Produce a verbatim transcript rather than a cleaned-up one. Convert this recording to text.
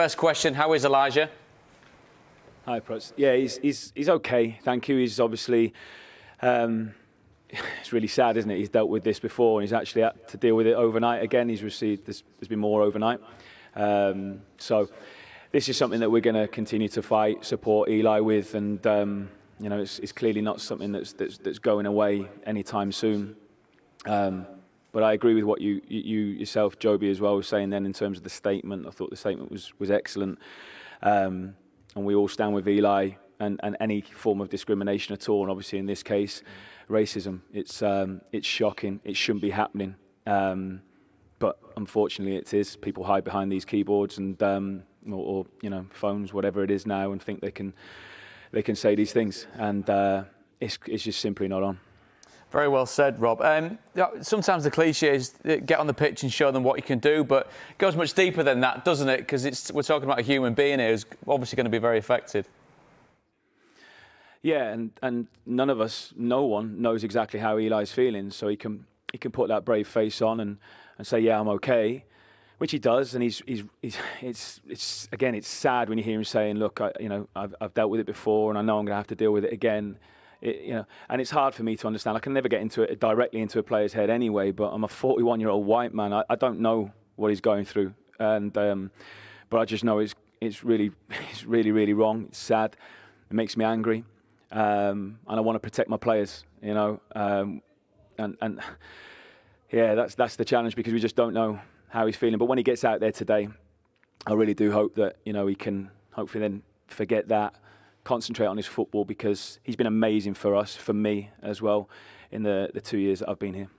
First question, how is Elijah? Hi, Prots. Yeah, he's, he's, he's okay, thank you. He's obviously, um, it's really sad, isn't it? He's dealt with this before and he's actually had to deal with it overnight again. He's received, there's, there's been more overnight. Um, so this is something that we're going to continue to fight, support Eli with. And, um, you know, it's, it's clearly not something that's, that's, that's going away anytime soon. Um, But I agree with what you, you yourself, Joby, as well, was saying then in terms of the statement. I thought the statement was, was excellent. Um, and we all stand with Eli and, and any form of discrimination at all. And obviously in this case, racism. It's, um, it's shocking. It shouldn't be happening. Um, but unfortunately it is. People hide behind these keyboards and um, or, or you know, phones, whatever it is now, and think they can, they can say these things. And uh, it's, it's just simply not on. Very well said, Rob. Um, sometimes the cliche is get on the pitch and show them what you can do, but it goes much deeper than that, doesn't it? Because we're talking about a human being here who's obviously going to be very affected. Yeah, and, and none of us, no one, knows exactly how Eli's feeling, so he can, he can put that brave face on and, and say, yeah, I'm OK, which he does. And he's, he's, he's, it's, it's, again, it's sad when you hear him saying, look, I, you know, I've, I've dealt with it before and I know I'm going to have to deal with it again. It, you know, and it's hard for me to understand. I can never get into it directly into a player's head anyway. But I'm a forty-one-year-old white man. I, I don't know what he's going through, and um, but I just know it's it's really it's really really wrong. It's sad. It makes me angry, um, and I want to protect my players. You know, um, and and yeah, that's that's the challenge because we just don't know how he's feeling. But when he gets out there today, I really do hope that you know he can hopefully then forget that. Concentrate on his football because he's been amazing for us, for me as well, in the, the two years that I've been here.